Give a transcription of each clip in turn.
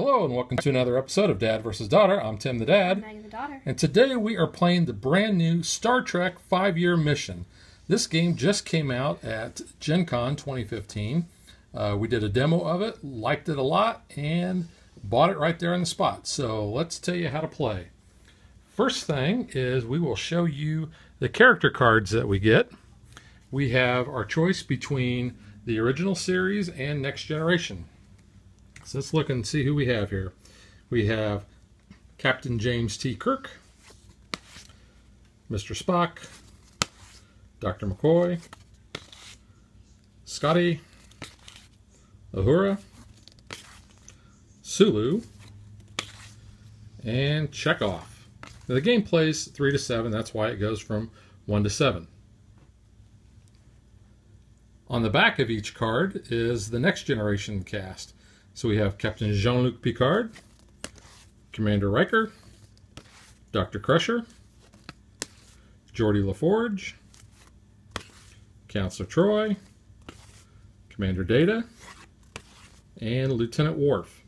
Hello and welcome to another episode of Dad vs Daughter. I'm Tim the Dad. And I'm the Daughter. And today we are playing the brand new Star Trek 5-Year Mission. This game just came out at Gen Con 2015. We did a demo of it, liked it a lot, and bought it right there on the spot. So let's tell you how to play. First thing is we will show you the character cards that we get. We have our choice between the original series and Next Generation. So let's look and see who we have here. We have Captain James T. Kirk, Mr. Spock, Dr. McCoy, Scotty, Uhura, Sulu, and Chekov. Now the game plays 3 to 7, that's why it goes from 1 to 7. On the back of each card is the Next Generation cast. So we have Captain Jean-Luc Picard, Commander Riker, Dr. Crusher, Geordi LaForge, Counselor Troi, Commander Data, and Lieutenant Worf.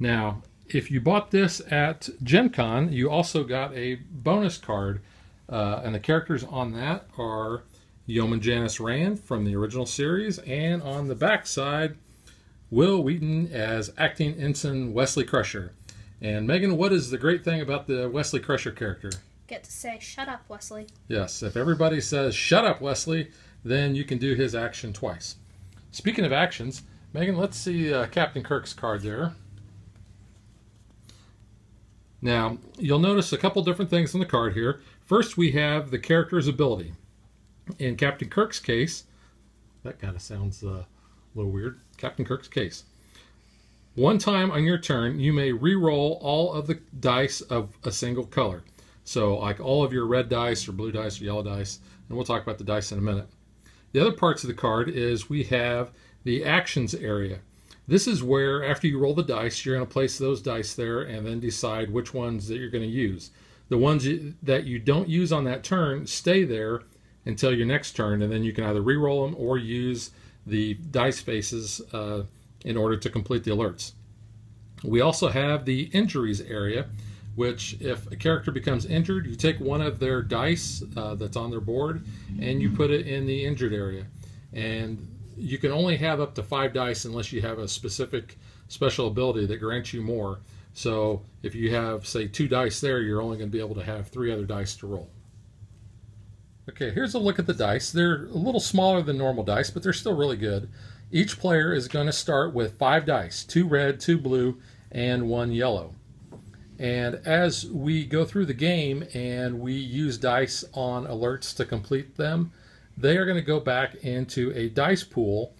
Now, if you bought this at Gen Con, you also got a bonus card, and the characters on that are Yeoman Janice Rand from the original series, and on the back side, Will Wheaton as Acting Ensign Wesley Crusher. And Megan, what is the great thing about the Wesley Crusher character? Get to say, "Shut up, Wesley." Yes, if everybody says, "Shut up, Wesley," then you can do his action twice. Speaking of actions, Megan, let's see Captain Kirk's card there. Now, you'll notice a couple different things on the card here. First, we have the character's ability. In Captain Kirk's case, that kind of sounds a little weird. Captain Kirk's case. One time on your turn, you may re-roll all of the dice of a single color. So like all of your red dice or blue dice or yellow dice, and we'll talk about the dice in a minute. The other parts of the card is we have the actions area. This is where after you roll the dice, you're going to place those dice there and then decide which ones that you're going to use. The ones that you don't use on that turn stay there until your next turn, and then you can either re-roll them or use the dice faces in order to complete the alerts. We also have the injuries area, which if a character becomes injured, you take one of their dice that's on their board and you put it in the injured area. And you can only have up to 5 dice unless you have a specific special ability that grants you more. So if you have, say, 2 dice there, you're only going to be able to have 3 other dice to roll. Okay, here's a look at the dice. They're a little smaller than normal dice, but they're still really good. Each player is going to start with 5 dice, 2 red, 2 blue, and 1 yellow. And as we go through the game and we use dice on alerts to complete them, they are going to go back into a dice pool,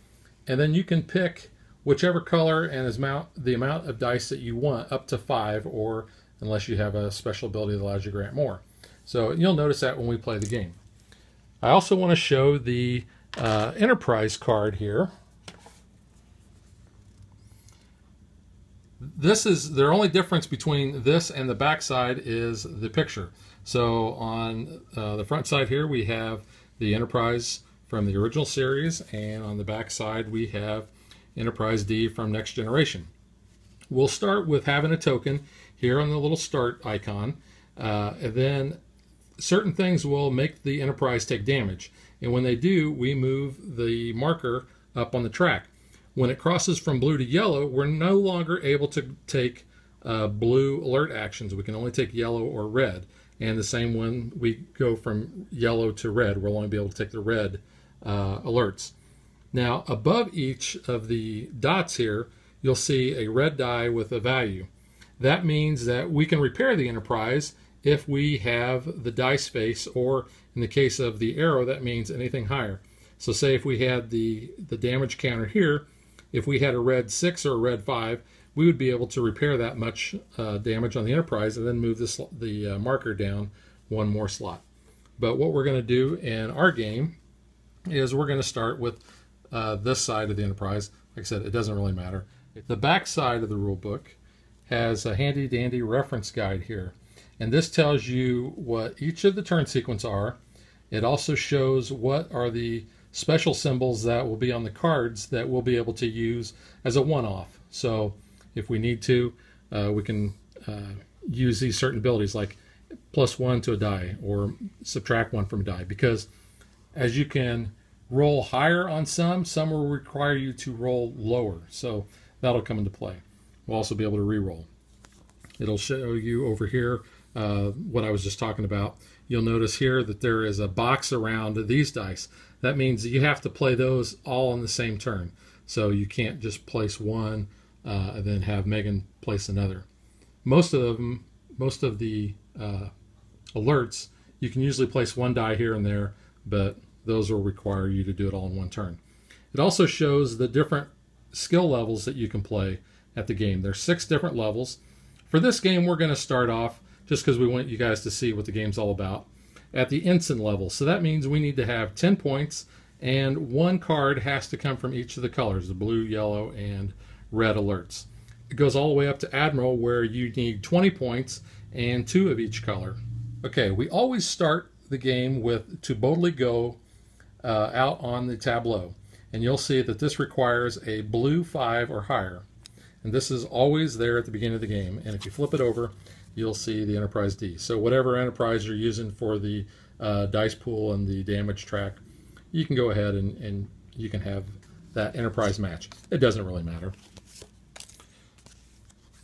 and then you can pick whichever color and the amount of dice that you want, up to 5, or unless you have a special ability that allows you to grant more. So you'll notice that when we play the game. I also want to show the Enterprise card here. This is their only difference between this and the back side is the picture. So on the front side here we have the Enterprise from the original series, and on the back side we have Enterprise D from Next Generation. We'll start with having a token here on the little start icon, and then certain things will make the Enterprise take damage, and when they do, we move the marker up on the track. When it crosses from blue to yellow, we're no longer able to take blue alert actions. We can only take yellow or red, and the same when we go from yellow to red, we'll only be able to take the red alerts. Now, above each of the dots here, you'll see a red die with a value. That means that we can repair the Enterprise if we have the dice face, or in the case of the arrow, that means anything higher. So say if we had the damage counter here, if we had a red 6 or a red 5, we would be able to repair that much damage on the Enterprise and then move the marker down one more slot. But what we're going to do in our game is we're going to start with this side of the Enterprise. Like I said, it doesn't really matter. The back side of the rule book has a handy dandy reference guide here. And this tells you what each of the turn sequence are. It also shows what are the special symbols that will be on the cards that we'll be able to use as a one-off. So if we need to, we can use these certain abilities like +1 to a die or subtract 1 from a die, because as you can roll higher on some will require you to roll lower, so that'll come into play. We'll also be able to re-roll. It'll show you over here what I was just talking about. You'll notice here that there is a box around these dice. That means that you have to play those all in the same turn. So you can't just place one and then have Megan place another. Most of the alerts, you can usually place one die here and there, but those will require you to do it all in one turn. It also shows the different skill levels that you can play at the game. There's 6 different levels. For this game, we're going to start off, just because we want you guys to see what the game's all about, at the ensign level. So that means we need to have 10 points, and 1 card has to come from each of the colors, the blue, yellow, and red alerts. It goes all the way up to admiral, where you need 20 points and 2 of each color. Okay, we always start the game with "to boldly go" out on the tableau, and you'll see that this requires a blue 5 or higher. And this is always there at the beginning of the game, and if you flip it over, you'll see the Enterprise D. So whatever Enterprise you're using for the dice pool and the damage track, you can go ahead and you can have that Enterprise match. It doesn't really matter.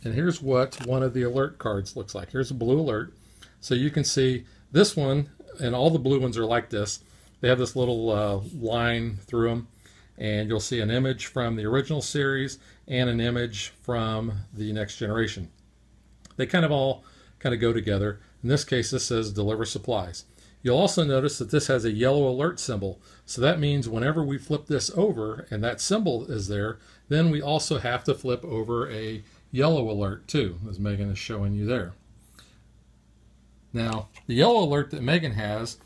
And here's what one of the alert cards looks like. Here's a blue alert. So you can see this one, and all the blue ones are like this. They have this little line through them, and you'll see an image from the original series and an image from the Next Generation. They all kind of go together. In this case, this says deliver supplies. You'll also notice that this has a yellow alert symbol. So that means whenever we flip this over and that symbol is there, then we also have to flip over a yellow alert too, as Megan is showing you there. Now, the yellow alert that Megan has,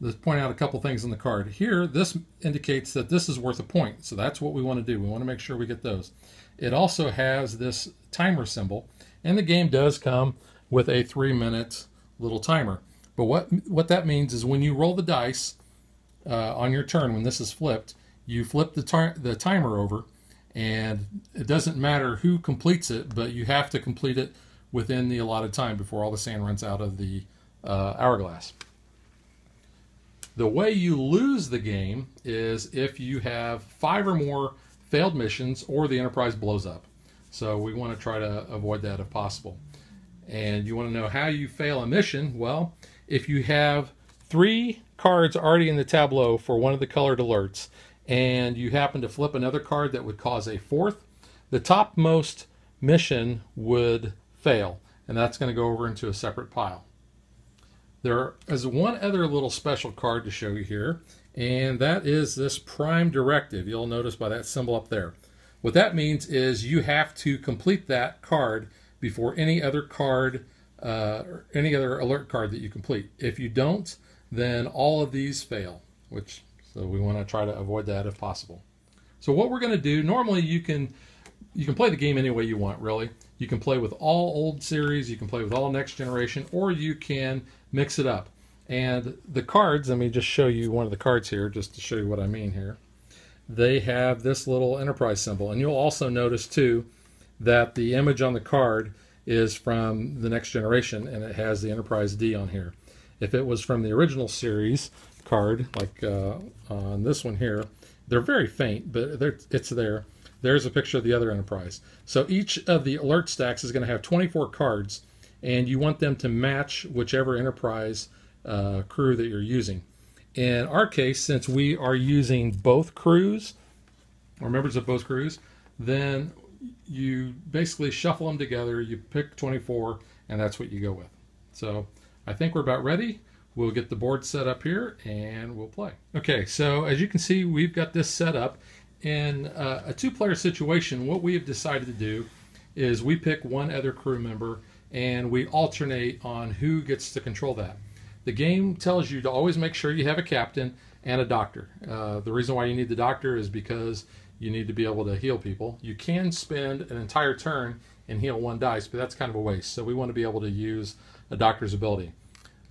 let's point out a couple things on the card. Here, this indicates that this is worth a point. So that's what we want to do. We want to make sure we get those. It also has this timer symbol. And the game does come with a 3-minute little timer. But what that means is when you roll the dice on your turn, when this is flipped, you flip the timer over, and it doesn't matter who completes it, but you have to complete it within the allotted time before all the sand runs out of the hourglass. The way you lose the game is if you have 5 or more failed missions or the Enterprise blows up. So we want to try to avoid that if possible. And you want to know how you fail a mission. Well, if you have 3 cards already in the tableau for one of the colored alerts, and you happen to flip another card that would cause a 4th, the topmost mission would fail. And that's going to go over into a separate pile. There is one other little special card to show you here, and that is this prime directive. You'll notice by that symbol up there. What that means is you have to complete that card before any other card, or any other alert card that you complete. If you don't, then all of these fail, so we want to try to avoid that if possible. So what we're going to do, normally you can play the game any way you want, really. You can play with all old series, you can play with all Next Generation, or you can mix it up. And the cards, let me just show you one of the cards here, just to show you what I mean here. They have this little Enterprise symbol, and you'll also notice too that the image on the card is from the Next Generation, and it has the Enterprise D on here. If it was from the original series card, like on this one here, they're very faint, but it's there. There's a picture of the other Enterprise. So each of the alert stacks is going to have 24 cards, and you want them to match whichever Enterprise crew that you're using. In our case, since we are using both crews, or members of both crews, then you basically shuffle them together, you pick 24, and that's what you go with. So I think we're about ready. We'll get the board set up here, and we'll play. Okay, so as you can see, we've got this set up. In a 2-player situation, what we have decided to do is we pick one other crew member, and we alternate on who gets to control that. The game tells you to always make sure you have a captain and a doctor. The reason why you need the doctor is because you need to be able to heal people. You can spend an entire turn and heal 1 dice, but that's kind of a waste. So we want to be able to use a doctor's ability.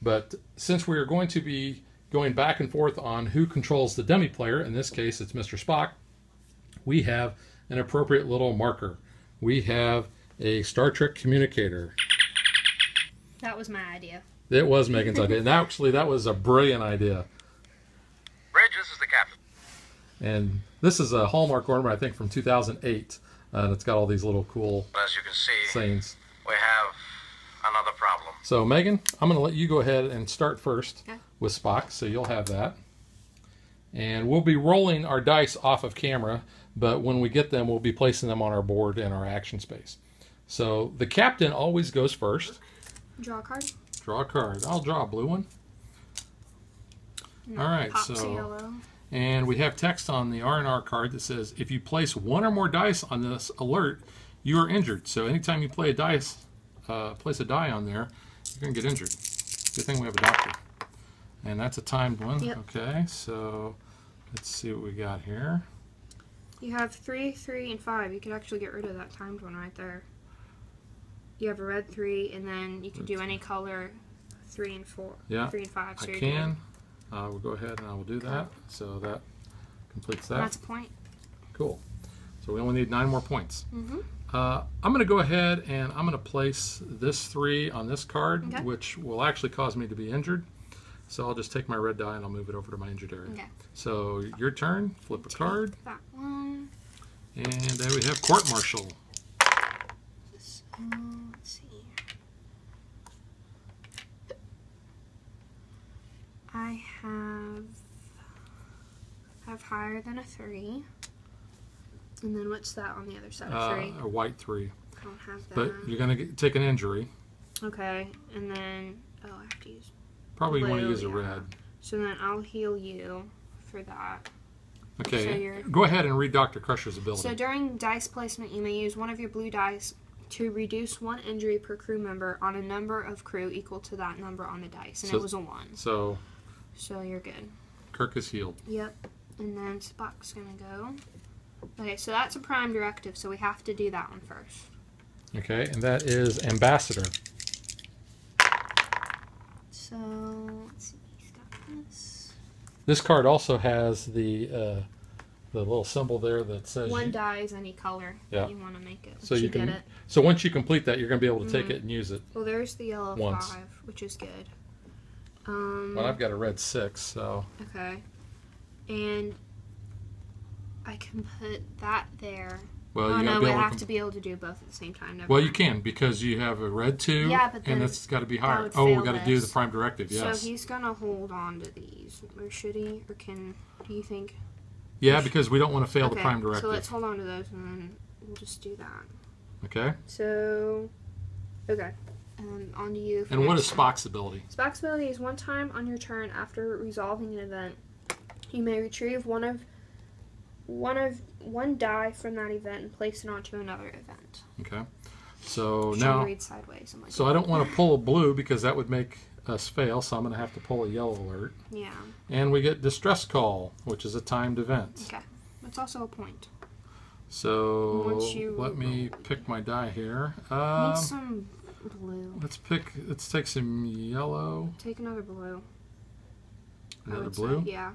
But since we are going to be going back and forth on who controls the dummy player, in this case it's Mr. Spock, we have an appropriate little marker. we have a Star Trek communicator. That was my idea. It was Megan's idea. And actually, that was a brilliant idea. Reg, this is the captain. And this is a Hallmark ornament, I think, from 2008. And it's got all these little cool scenes. As you can see, we have another problem. So, Megan, I'm going to let you go ahead and start first with Spock. So you'll have that. And we'll be rolling our dice off of camera, but when we get them, we'll be placing them on our board in our action space. So the captain always goes first. Draw a card. Draw a card. I'll draw a blue one. No, all right, so yellow. And we have text on the R&R card that says, if you place one or more dice on this alert, you are injured. So anytime you play a dice, place a die on there, you're going to get injured. Good thing we have a doctor. And that's a timed one. Yep. Okay, so let's see what we got here. You have 3, 3, and 5. You could actually get rid of that timed one right there. You have a red 3, and then you can do any color 3 and 4. Yeah. 3 and 5. So I can. We'll go ahead and I will do that. So that completes that. That's a point. Cool. So we only need 9 more points. Mm-hmm. I'm going to go ahead and I'm going to place this 3 on this card, which will actually cause me to be injured. So I'll just take my red die and I'll move it over to my injured area. Okay. So your turn. Flip a card. That one. And there we have court martial. So, let's see. I have higher than a 3. And then what's that on the other side of 3? A white 3. I don't have that. But you're going to take an injury. Okay. And then, oh, I have to use... Probably you want to use a red. So then I'll heal you for that. Okay, so go ahead and read Dr. Crusher's ability. So during dice placement, you may use one of your blue dice to reduce one injury per crew member on a number of crew equal to that number on the dice. And so, it was a 1. So you're good. Kirk is healed. Yep. And then Spock's going to go. Okay, so that's a prime directive, so we have to do that one first. Okay, and that is Ambassador. So, let's see, he's got this. This card also has the little symbol there that says... One die is any color you want to make it. So you can, get it. So once you complete that, you're going to be able to take it and use it. Well, there's the yellow 5, which is good. Well, I've got a red 6, so... Okay. And I can put that there... Well, oh, no, we have to be able to do both at the same time. Never mind. You can, because you have a red 2, and it's got to be higher. Oh, we've got to do the prime directive, yes. So he's going to hold on to these, or should he, or can, do you think? Yeah, because we don't want to fail the prime directive. So let's hold on to those, and then we'll just do that. Okay. So, okay. And on to you. And what is Spock's ability? Spock's ability is one time on your turn after resolving an event, you may retrieve one die from that event and place it onto another event. Okay. So now read sideways. Like, so I don't want to pull a blue because that would make us fail, so I'm going to have to pull a yellow alert. Yeah. And we get distress call, which is a timed event. Okay. That's also a point. So let me pick my die here. Need some blue. Let's take some yellow. Take another blue. Another blue? Yeah.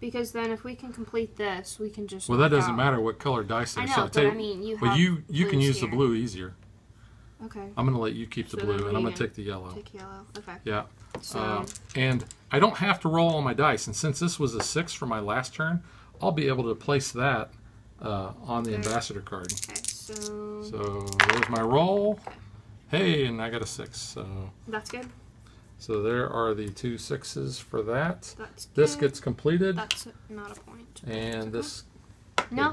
Because then, if we can complete this, we can just. Well, that doesn't matter what color dice they're set. I mean, you have. Well, you can use the blue easier. Okay. I'm going to let you keep the blue, and I'm going to take the yellow. Take yellow. Okay. Yeah. So. And I don't have to roll all my dice, and since this was a 6 for my last turn, I'll be able to place that on the ambassador card. Okay. So. So there's my roll. Hey, and I got a 6. So. That's good. So there are the two 6s for that. This gets completed. That's not a point. And this No,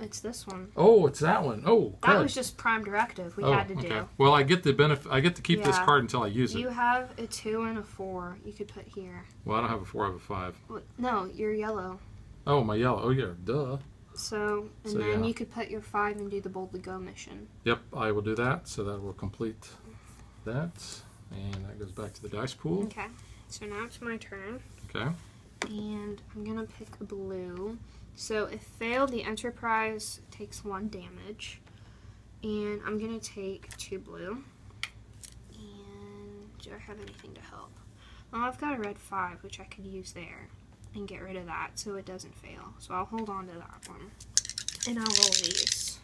it's this one. Oh, it's that one. Oh, that was just prime directive we had to do. Well, I get the benefit. I get to keep this card until I use it. You have a 2 and a 4 you could put here. Well, I don't have a 4, I have a 5. Well, no, you're yellow. Oh, my yellow. Oh, yeah, duh. So, and then you could put your 5 and do the Boldly Go mission. Yep, I will do that. So that will complete that. And that goes back to the dice pool. Okay. So now it's my turn. Okay. And I'm going to pick a blue. So if failed, the Enterprise takes 1 damage. And I'm going to take 2 blue. And do I have anything to help? Well, I've got a red 5, which I could use there and get rid of that so it doesn't fail. So I'll hold on to that one. And I'll roll these.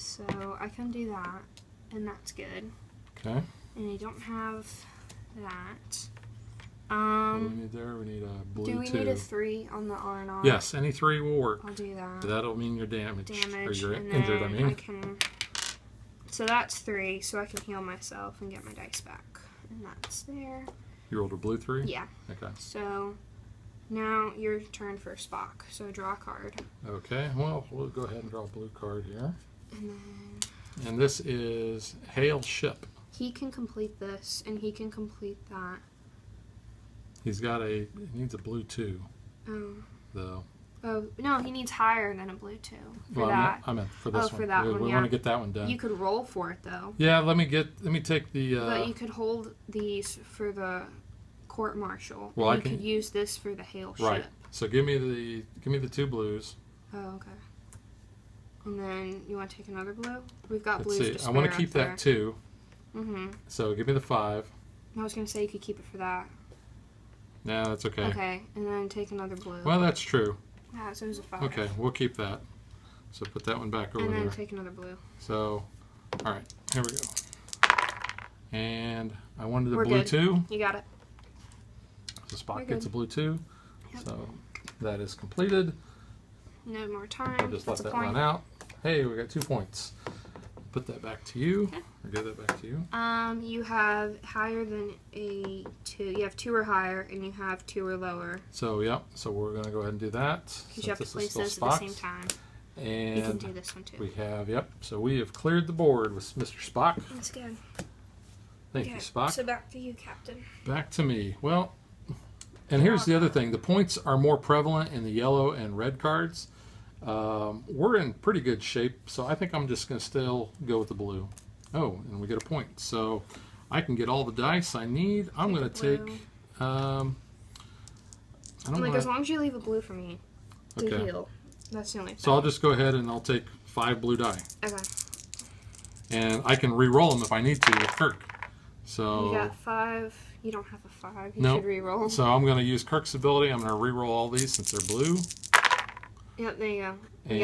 So I can do that, and that's good. Okay. And I don't have that. What do we need there? We need a blue 2. Do we need a 3 on the R&R? Yes, any 3 will work. I'll do that. So that'll mean you're damaged, or you're injured, I mean. So that's 3, so I can heal myself and get my dice back. And that's there. You rolled a blue 3? Yeah. Okay. So now your turn for Spock. So draw a card. Okay, well, we'll go ahead and draw a blue card here. And then... And this is Hail Ship. He can complete this, and he can complete that. He's got a... He needs a blue 2. Oh. Though. Oh, no, he needs higher than a blue 2. For well, that. I meant for this one. Oh, for that one, We want to get that one done. You could roll for it, though. Yeah, let me take the... But you could hold these for the court-martial. Well, I can... You could use this for the Hail Ship. Right. So give me the 2 blues. Oh, okay. And then you want to take another blue? We've got blues to spare. I want to keep that 2. Mm-hmm. So give me the 5. I was going to say you could keep it for that. No, that's okay. Okay, and then take another blue. Well, that's true. Yeah, so it was a 5. Okay, we'll keep that. So put that one back over there. And then take another blue. So, all right, here we go. And I wanted a blue 2. You got it. So Spock gets a blue 2. Yep. So that is completed. No more time. I'll just let that run out. Hey, we got 2 points. Put that back to you. Okay. Or give that back to you. You have higher than a 2. You have 2 or higher, and you have 2 or lower. So, yeah. So we're going to go ahead and do that. Because you have to place those at the same time. And you can do this one, too. We have, yep. So we have cleared the board with Mr. Spock. That's good. Thank you, Spock. So back to you, Captain. Back to me. Well, and here's the other thing. The points are more prevalent in the yellow and red cards. We're in pretty good shape, so I think I'm just going to still go with the blue. Oh, and we get a point. So I can get all the dice I need. I'm going to take... as long as you leave a blue for me to heal. That's the only thing. So I'll just go ahead and I'll take 5 blue die. Okay. And I can re-roll them if I need to with Kirk. So you got 5. You don't have a 5. You should re-roll. So I'm going to use Kirk's ability. I'm going to re-roll all these since they're blue. Yep, there you go. You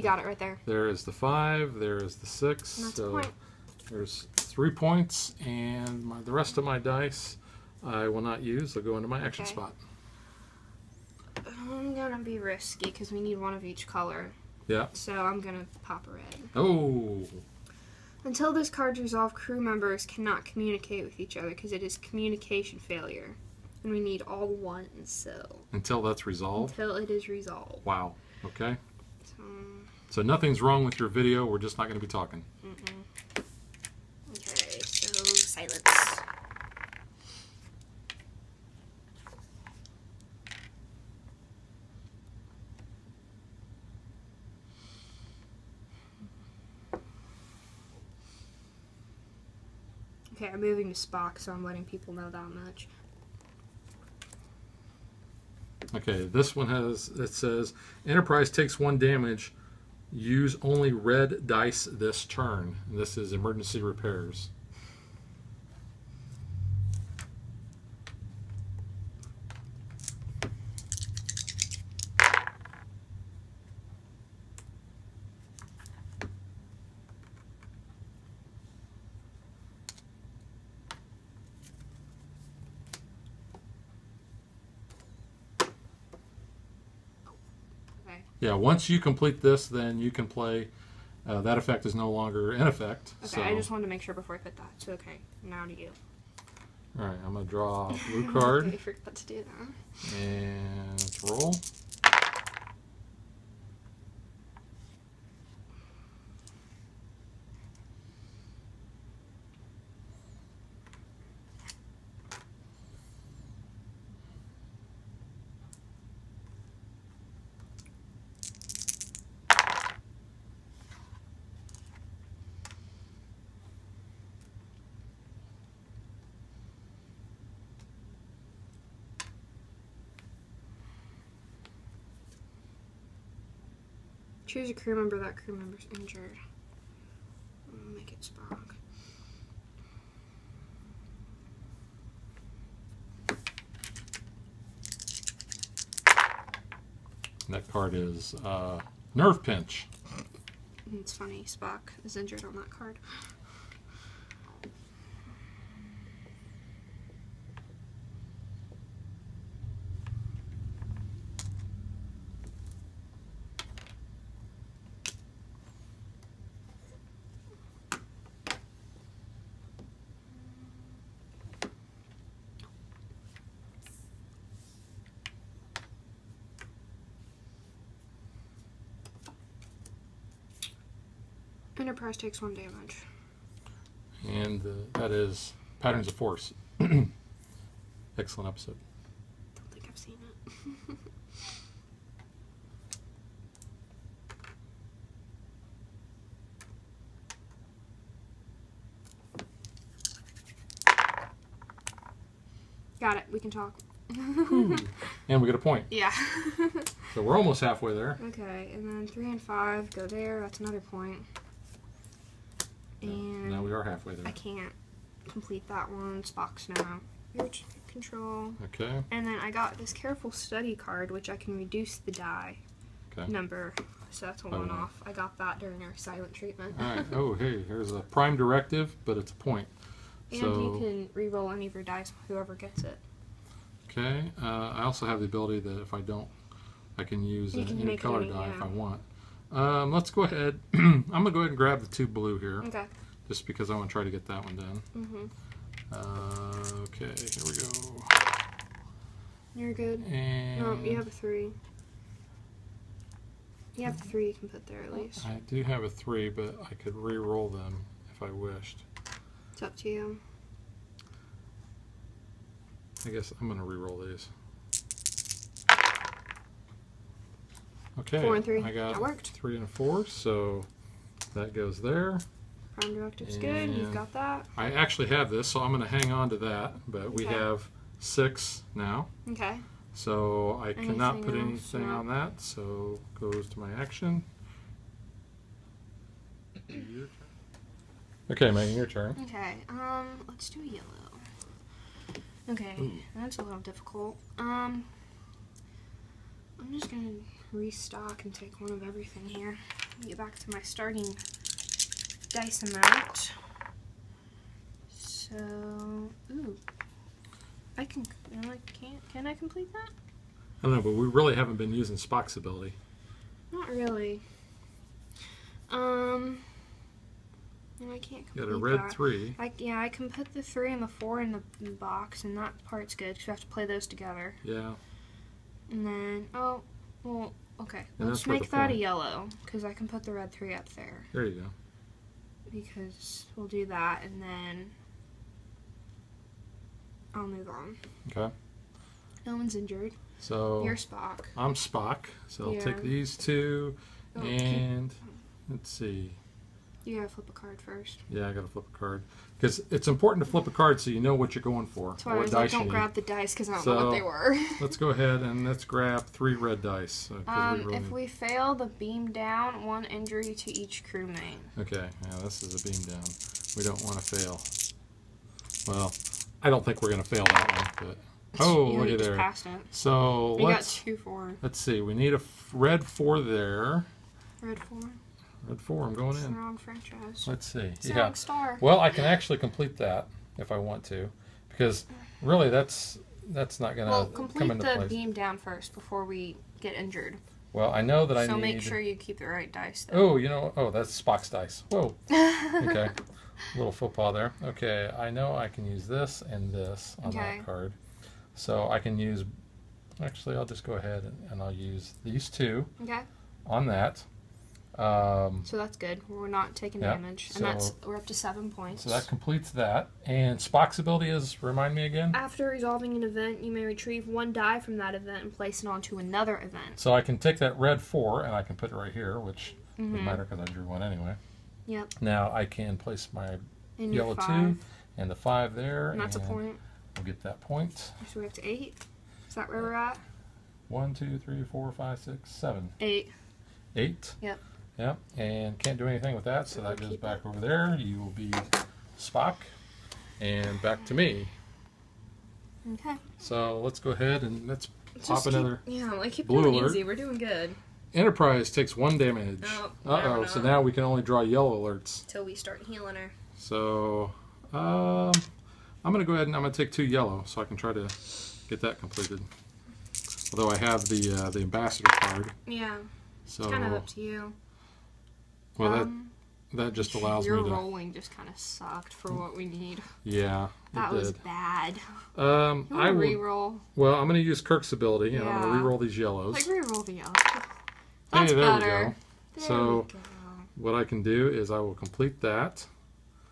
got it right there. There is the 5, there is the 6. And that's a point. There's 3 points, and the rest of my dice I will not use. They'll go into my action spot. I'm going to be risky because we need one of each color. Yeah. So I'm going to pop a red. Oh. Until this card is resolved, crew members cannot communicate with each other because it is communication failure. And we need all 1, so... Until that's resolved? Until it is resolved. Wow. Okay. So nothing's wrong with your video. We're just not going to be talking. Mm-mm. Okay, so silence. Okay, I'm moving to Spock, so I'm letting people know that much. Okay, this one has, it says, Enterprise takes 1 damage. Use only red dice this turn. And this is emergency repairs. Yeah, once you complete this, then you can play. That effect is no longer in effect. Okay, so. I just wanted to make sure before I put that. So, okay, now to you. All right, I'm going to draw a blue card. I forgot to do that. And let's roll. Choose a crew member. That crew member's injured. Make it Spock. That card is Nerve Pinch. And it's funny, Spock is injured on that card. Enterprise takes 1 damage. And that is Patterns of Force. Excellent episode. Don't think I've seen it. Got it. We can talk. And we get a point. Yeah. So we're almost halfway there. Okay. And then 3 and 5 go there. That's another point. And now we are halfway there. I can't complete that one. Spock's now. Huge control. Okay. And then I got this careful study card, which I can reduce the die number. So that's a one-off. I got that during our silent treatment. All right. Oh, hey, here's a prime directive, but it's a point. And so, you can re-roll any of your dice, whoever gets it. Okay. I also have the ability that if I don't, I can use any color die if I want. Let's go ahead. I'm gonna go ahead and grab the 2 blue here. Okay. Just because I want to try to get that one done. Mm-hmm. Okay, here we go. You're good. And no, you have a 3. You have 3 you can put there at least. I do have a 3, but I could re-roll them if I wished. It's up to you. I guess I'm gonna re-roll these. Okay, 4 and 3. I got that worked. 3 and 4, so that goes there. Prime directive's good. You've got that. I actually have this, so I'm going to hang on to that. But we have 6 now. Okay. So I cannot put anything on that. So goes to my action. Okay, Megan, your turn. Okay. Let's do yellow. Okay, ooh, that's a little difficult. I'm just gonna restock and take 1 of everything here. Get back to my starting dice amount. So, ooh, I can. Can I complete that? I don't know, but we really haven't been using Spock's ability. Not really. And I can't complete that. Got a red 3. Yeah, I can put the 3 and the 4 in the box, and that part's good because we have to play those together. Yeah. And then, oh, well, okay. And let's make that a yellow, because I can put the red 3 up there. There you go. Because we'll do that, and then I'll move on. Okay. No one's injured. So you're Spock. I'm Spock, so I'll take these 2, and let's see. You gotta flip a card first. Yeah, I gotta flip a card. Because it's important to flip a card so you know what you're going for. That's why I was like, don't grab the dice because I don't know what they were. Let's go ahead and let's grab 3 red dice. If we fail the beam down, 1 injury to each crewmate. Okay, yeah, this is a beam down. We don't want to fail. Well, I don't think we're going to fail that one. But, oh, look at there. So let's, got 2 4. Let's see, we need a red 4 there. Red 4. Red 4, I'm going in. Wrong franchise. Let's see. Yeah. Star. Well, I can actually complete that if I want to, because really that's not going to come into place. Complete the beam down first before we get injured. Well, I know that I need. So make sure you keep the right dice. Though. Oh, you know. Oh, that's Spock's dice. Whoa. Okay. A little football there. Okay. I know I can use this and this on that card, so I can use. Actually, I'll just go ahead and I'll use these 2. Okay. On that. So that's good. We're not taking damage, and we're up to 7 points. So that completes that. And Spock's ability is, remind me again? After resolving an event, you may retrieve 1 die from that event and place it onto another event. So I can take that red 4, and I can put it right here, which doesn't matter because I drew 1 anyway. Yep. Now I can place my yellow 2 and the 5 there. And that's a point. We'll get that point. So we're up to 8. Is that where we're at? 1, 2, 3, 4, 5, 6, 7. 8. 8. Yep. Yep, and can't do anything with that, so that goes back over there. You will be Spock, and back to me. Okay. So let's go ahead and let's pop another blue alert. Keep it easy. We're doing good. Enterprise takes 1 damage. Oh, uh-oh. So now we can only draw yellow alerts. Until we start healing her. So, I'm going to go ahead and I'm going to take 2 yellow so I can try to get that completed. Although I have the ambassador card. Yeah. So, it's kind of up to you. Well, that just allows me to... Your rolling just kind of sucked for what we need. Yeah, that was bad. You want to re-roll? Well, I'm going to use Kirk's ability, and I'm going to re-roll these yellows. Like, re-roll the yellows. That's better. There we go. So, what I can do is I will complete that.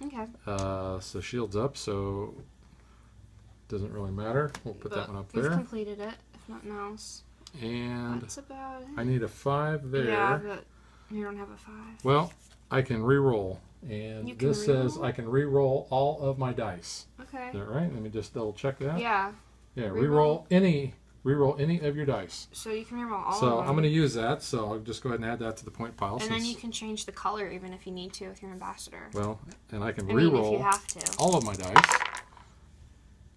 Okay. So, shield's up, so doesn't really matter. We'll put that one up there. We've completed it, if nothing else. And that's about it. I need a 5 there. Yeah, but you don't have a 5. Well... I can re-roll, and this says I can re-roll all of my dice. Okay. Is that right? Let me just double check that. Yeah. Yeah. Re-roll any of your dice. So you can re-roll all. So I'm going to use that. So I'll just go ahead and add that to the point pile. And then you can change the color even if you need to with your ambassador. Well, and I can re-roll all of my dice.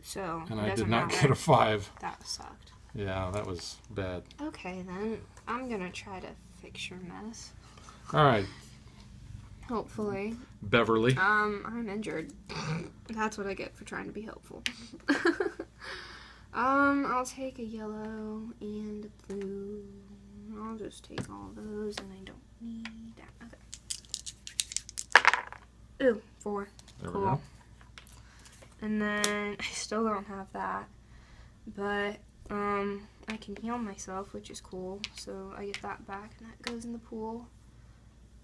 So. And I did not get a 5. That sucked. Yeah, that was bad. Okay, then I'm gonna try to fix your mess. All right. Hopefully. Beverly. I'm injured. That's what I get for trying to be helpful. I'll take a yellow and a blue. I'll just take all those, and I don't need that. Okay. Ooh, 4. There we go. And then I still don't have that, but I can heal myself, which is cool. So I get that back, and that goes in the pool.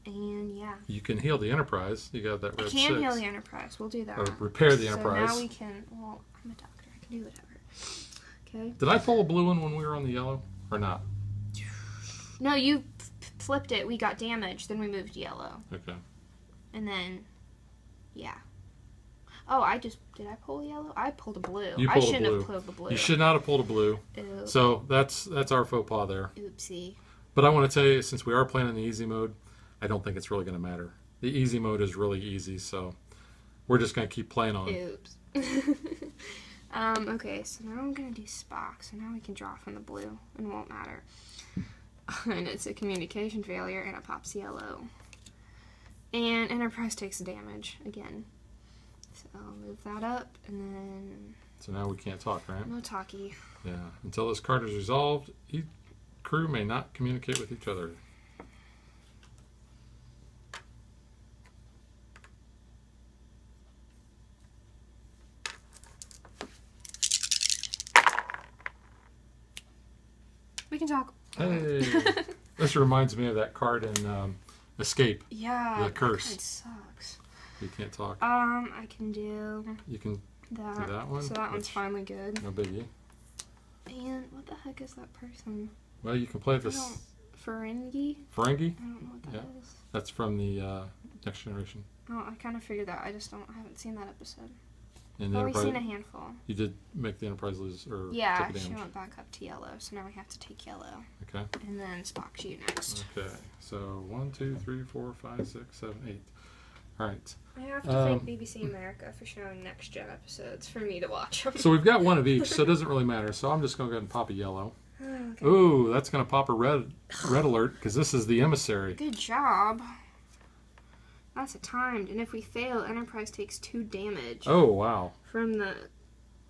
And yeah. You can heal the Enterprise. You got that red 6. I can heal the Enterprise. We'll do that. Or repair the Enterprise. So now we can, well, I'm a doctor. I can do whatever. Okay. Did I pull a blue one when we were on the yellow? Or not? No, you flipped it. We got damaged. Then we moved yellow. Okay. And then, yeah. Oh, did I pull yellow? I pulled a blue. You pulled I shouldn't have pulled the blue. You should not have pulled a blue. Oops. So that's our faux pas there. Oopsie. But I want to tell you, since we are playing in the easy mode, I don't think it's really going to matter. The easy mode is really easy, so we're just going to keep playing on it. Oops. Okay, so now I'm going to do Spock, so now we can draw from the blue, and it won't matter. And it's a communication failure, and it pops yellow. And Enterprise takes damage again. So I'll move that up, and then... So now we can't talk, right? No talkie. Yeah. Until this card is resolved, each crew may not communicate with each other. We can talk. Hey, this reminds me of that card in Escape. Yeah, the curse. That sucks. You can't talk. I can do. You can do that one. So that one's finally good. No biggie. And what the heck is that person? Well, you can play this. Ferengi. Ferengi. I don't know what that is. That's from the Next Generation. Oh, I kind of figured that. I just don't. I haven't seen that episode. I've only seen a handful. You did make the Enterprise lose, or yeah, she went back up to yellow, so now we have to take yellow. Okay. And then Spock's you next. Okay, so 1, 2, 3, 4, 5, 6, 7, 8. All right. I have to thank BBC America for showing Next Gen episodes for me to watch. So we've got one of each, so it doesn't really matter. So I'm just going to go ahead and pop a yellow. Oh, okay. Ooh, that's going to pop a red alert, because this is the emissary. Good job. That's a timed, and if we fail, Enterprise takes 2 damage. Oh, wow. From the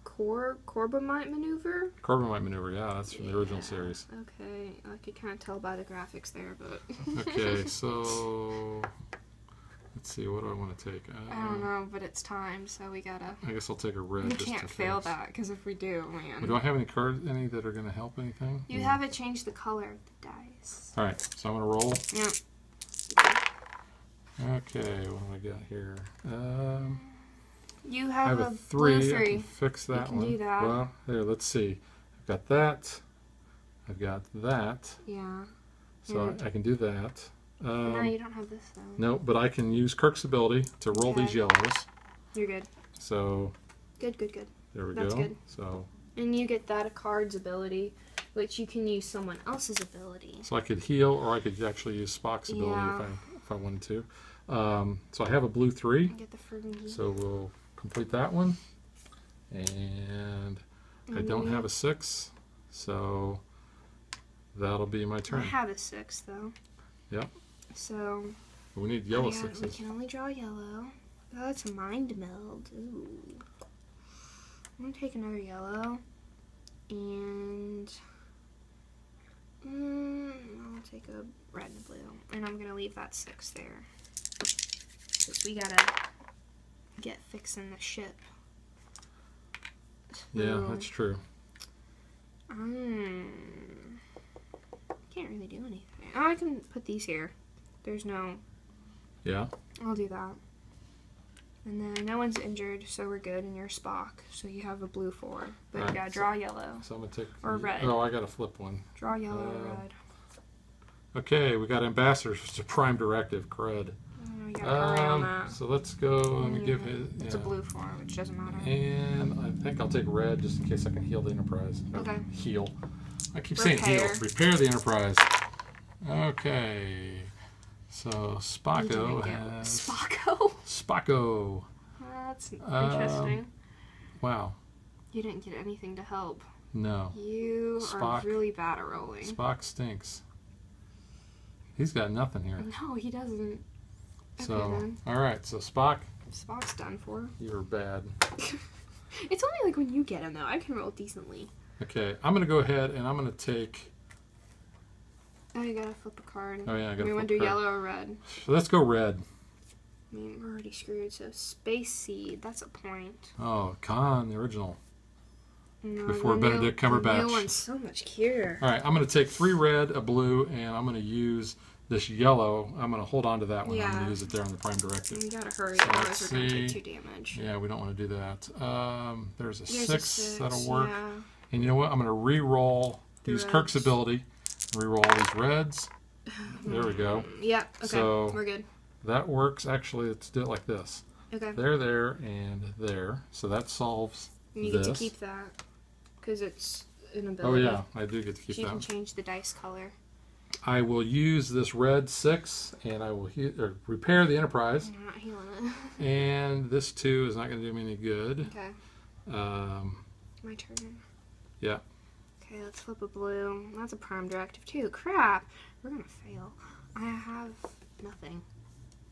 Corbomite Maneuver? Corbomite Maneuver, yeah, that's from the original series. Okay, I could kind of tell by the graphics there, but... Okay, so... Let's see, what do I want to take? I don't know, but it's timed, so we gotta... I guess I'll take a red. We can't fail that, because if we do, man... Well, do I have any cards, any that are going to help anything? You haven't changed the color of the dice. All right, so I'm going to roll. Yep. Okay, what do I got here? You have a 3. Blue 3. I can fix that one. Do that. Well, here, let's see. I've got that. I've got that. Yeah. So I can do that. No, you don't have this though. No, but I can use Kirk's ability to roll these yellows. You're good. So. Good, good, good. There we go. That's good. So. And you get that a card's ability, which you can use someone else's ability. So I could heal, or I could actually use Spock's ability if I wanted to. So I have a blue 3. Get the Ferengi. So we'll complete that one. And I don't have a 6. So that'll be my turn. I have a 6, though. Yep. So... we need yellow 6s. We can only draw yellow. Oh, it's a mind meld. Ooh. I'm going to take another yellow. And... I'll take a red and a blue. And I'm going to leave that 6 there. Because we got to get fixing the ship. So yeah, that's true. Can't really do anything. Oh, I can put these here. There's no... Yeah? I'll do that. And then no one's injured, so we're good, and you're Spock. So you have a blue 4. But right, you gotta draw yellow. So I'm gonna take... or red. Oh, I gotta flip one. Draw yellow or red. Okay, we got ambassadors, which is a prime directive, crud. You gotta hurry on that. So let's go and give his... yeah. It's a blue 4, which doesn't matter. And I think I'll take red just in case I can heal the Enterprise. Okay. Heal. I keep saying heal. Repair the Enterprise. Okay. So, Spocko has... Spocko? Spocko. That's interesting. Wow. You didn't get anything to help. No. You are really bad at rolling. Spock stinks. He's got nothing here. No, he doesn't. So, okay, alright, so Spock. Spock's done for. You're bad. It's only like when you get him, though. I can roll decently. Okay, I'm going to go ahead and I'm going to take... oh, you gotta flip a card. Oh, yeah, I gotta flip a card. We want to do yellow or red? So let's go red. I mean, we're already screwed, so Space Seed, that's a point. Oh, Khan, the original. No, before Benedict Cumberbatch. The new one's so much cuter. All right, I'm going to take 3 red, a blue, and I'm going to use this yellow. I'm going to hold on to that one. Yeah. I'm going to use it there on the prime directive. We got to hurry, so otherwise we're going to take 2 damage. Yeah, we don't want to do that. There's a 6. That'll work. Yeah. And you know what? I'm going to re-roll, use Kirk's ability. Reroll all these reds. There we go. Yeah, okay. So we're good. That works. Actually, let's do it like this. Okay. There, and there. So that solves this. You get to keep that because it's an ability. Oh, yeah. I do get to keep that. You can change the dice color. I will use this red 6, and I will repair the Enterprise. I'm not healing it. And this 2 is not going to do me any good. Okay. My turn. Yeah. Okay, let's flip a blue. That's a prime directive too. Crap. We're gonna fail. I have nothing.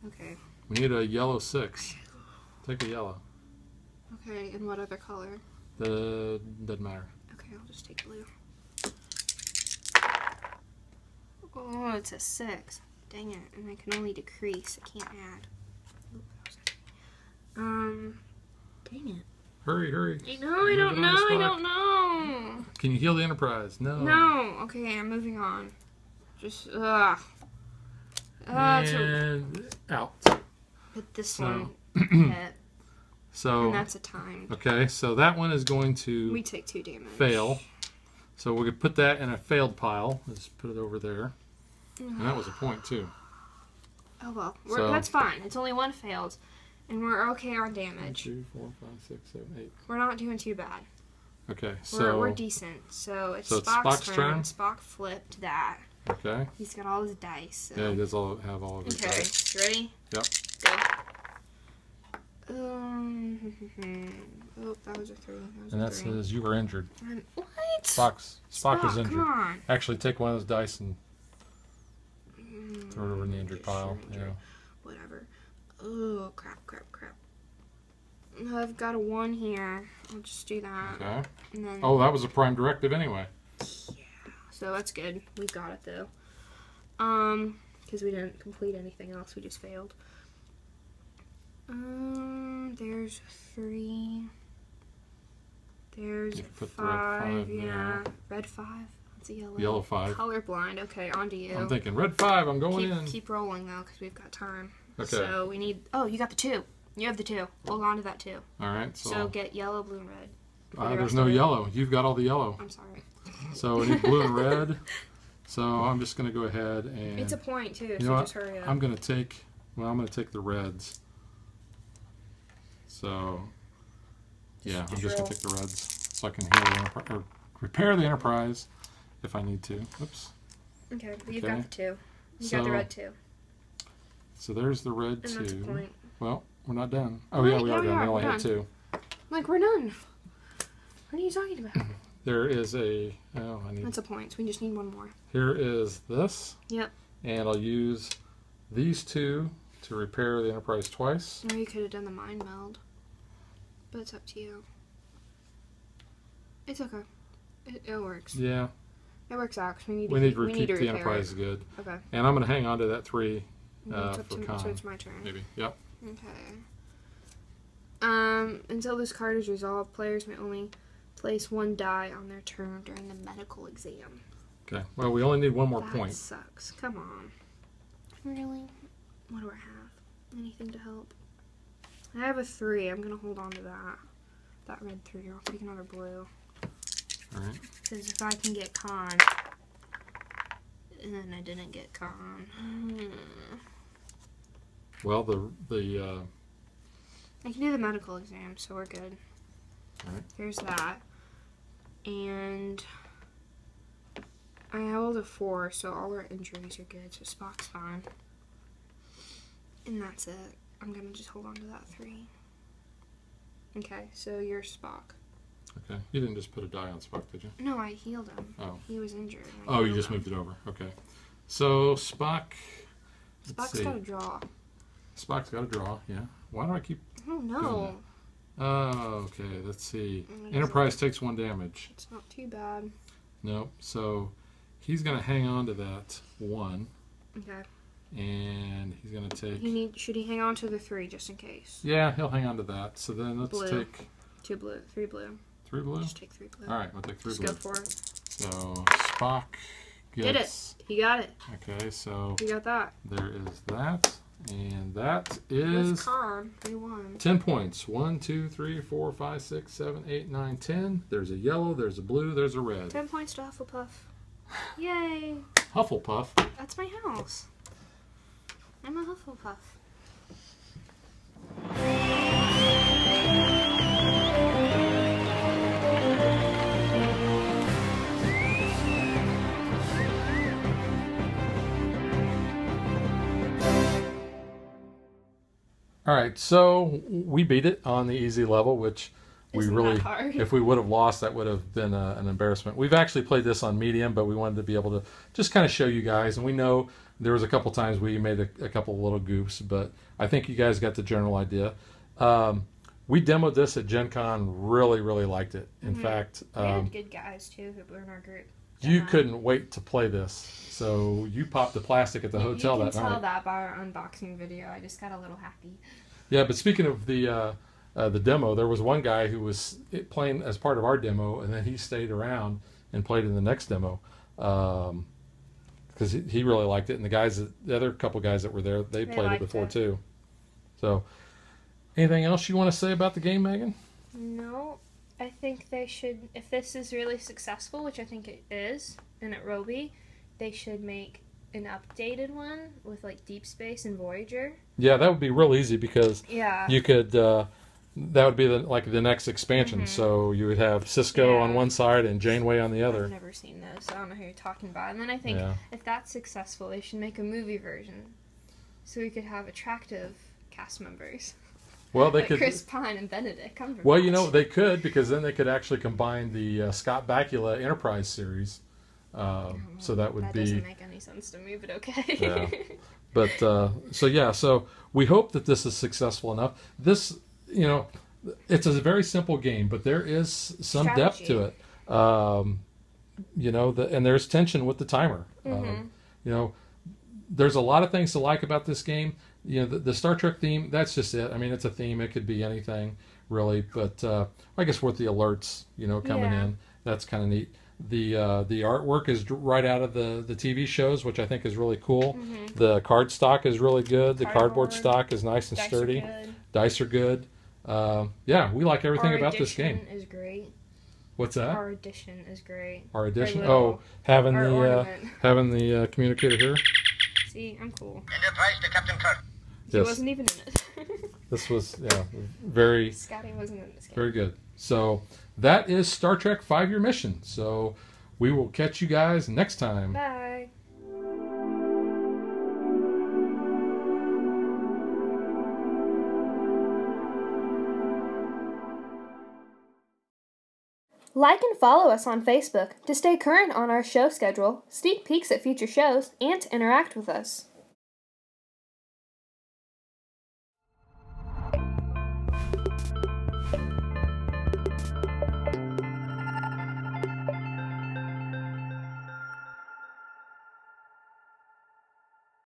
Okay. We need a yellow 6. Take a yellow. Okay, and what other color? Doesn't matter. Okay, I'll just take blue. Oh, it's a 6. Dang it. And I can only decrease. I can't add. Ooh, that was dang it. Hurry, hurry. I don't know. Can you heal the Enterprise? No. No. Okay, I'm moving on. Just, and out. But this one hit. So. And that's a time. Okay, so that one is going to. We take 2 damage. Fail. So we could put that in a failed pile. Let's put it over there. And that was a point, too. Oh, well. That's fine. It's only 1 failed. And we're okay on damage. 1, 2, 4, 5, 6, 7, 8. We're not doing too bad. Okay, so... We're decent. So it's Spock's turn. Spock flipped that. Okay. He's got all his dice. So. Yeah, he does have all of his dice. Okay, ready? Yep. Go. Oh, that was a 3. And that says you were injured. What? Spock was injured. Come on. Actually, take one of those dice and throw it over in the injured pile. Injured. Yeah. Whatever. Oh, crap. I've got a 1 here. I'll just do that. Okay. And then that was a prime directive anyway. Yeah. So that's good. We got it, though. Because we didn't complete anything else. We just failed. There's 3. There's 5. Yeah. Red 5. It's a yellow. Yellow 5. Colorblind. Okay, on to you. I'm thinking red 5. I'm going in. Keep rolling, though, because we've got time. Okay. So we need... oh, you got the 2. You have the 2. Hold on to that 2. All right. So get yellow, blue, and red. There's no yellow. You've got all the yellow. I'm sorry. So we need blue and red. So I'm just going to go ahead and... it's a point, too, so just hurry up. I'm going to take... well, I'm going to take the reds. So, yeah, I'm just going to take the reds so I can heal or repair the Enterprise if I need to. Oops. Okay, you've got the 2. You got the red 2. So there's the red 2. That's a point. Well, we're not done. Oh, yeah, we are done. We only had 2. Like, we're done. What are you talking about? There is a... Oh, I need... That's a point. We just need one more. Here is this. Yep. And I'll use these two to repair the Enterprise twice. Or you could have done the mind meld. But it's up to you. It's okay. It works. Yeah. It works out because we need to keep the Enterprise good. Okay. And I'm going to hang on to that 3 for Khan. So it's my turn. Maybe. Yep. Okay. Until this card is resolved, players may only place one die on their turn during the medical exam. Okay. Well, we only need one more point. That sucks. Come on. Really? What do I have? Anything to help? I have a 3. I'm going to hold on to that. That red 3. I'll take another blue. Alright. Because if I can get Khan, and then I didn't get Khan. Well, the I can do the medical exam, so we're good. Alright. Here's that. And I held a 4, so all our injuries are good, so Spock's fine. And that's it. I'm going to just hold on to that 3. Okay, so you're Spock. Okay. You didn't just put a die on Spock, did you? No, I healed him. Oh. He was injured. Oh, you just moved it over. Okay. So, Spock... Spock's got a draw. Spock's got a draw, yeah. Why do I keep... I don't know. Oh, okay. Let's see. Enterprise takes 1 damage. It's not too bad. No. So, he's going to hang on to that 1. Okay. And he's going to take... Should he hang on to the 3 just in case? Yeah, he'll hang on to that. So, then let's take... 2 blue. 3 blue. 3 blue? Just take 3 blue. Alright, I'll take 3 blue. Just go for it. So, Spock gets... Did it. He got it. Okay, so... You got that. There is that. And that is... Khan. We won. 10 points. 1, 2, 3, 4, 5, 6, 7, 8, 9, 10. There's a yellow, there's a blue, there's a red. 10 points to Hufflepuff. Yay. Hufflepuff? That's my house. I'm a Hufflepuff. Alright, so we beat it on the easy level, which we really, if we would have lost, that would have been an embarrassment. We've actually played this on medium, but we wanted to be able to just kind of show you guys. And we know there was a couple times we made a couple little goofs, but I think you guys got the general idea. We demoed this at Gen Con, really, really liked it. In fact... We had good guys, too, who were in our group. You couldn't wait to play this, so you popped the plastic at the hotel that night. You can tell that by our unboxing video. I just got a little happy. Yeah, but speaking of the demo, there was one guy who was playing as part of our demo, and then he stayed around and played in the next demo because he really liked it. And the guys, the other couple guys that were there, they played it before too. So, anything else you want to say about the game, Megan? No. I think they should, if this is really successful, which I think it is, and at Roby, they should make an updated one with like Deep Space and Voyager. Yeah, that would be real easy because you could, that would be like the next expansion. So you would have Cisco on one side and Janeway on the other. I've never seen those, so I don't know who you're talking about. And then I think if that's successful, they should make a movie version so we could have attractive cast members. Well, they could Chris Pine and Benedict Cumberbatch. Well, you know they could because then they could actually combine the Scott Bakula Enterprise series, so that would be. That doesn't make any sense to me, but okay. Yeah. But so we hope that this is successful enough. This, you know, it's a very simple game, but there is some strategy. Depth to it. You know, and there's tension with the timer. You know, there's a lot of things to like about this game. You know, the Star Trek theme, that's just it. I mean, it's a theme. It could be anything, really. But I guess with the alerts, you know, coming in, that's kind of neat. The artwork is right out of the TV shows, which I think is really cool. The card stock is really good. The cardboard stock is nice and sturdy. Dice are good. Yeah, we like everything about this game. Our edition is great. What's that? Our edition is great. Our edition? Oh, having the communicator here? See, I'm cool. Enterprise to Captain Kirk. Yes. He wasn't even in it. This was, yeah, very... Scotty wasn't in this game. Very good. So, that is Star Trek 5-Year Mission. So, we will catch you guys next time. Bye. Like and follow us on Facebook to stay current on our show schedule, sneak peeks at future shows, and to interact with us.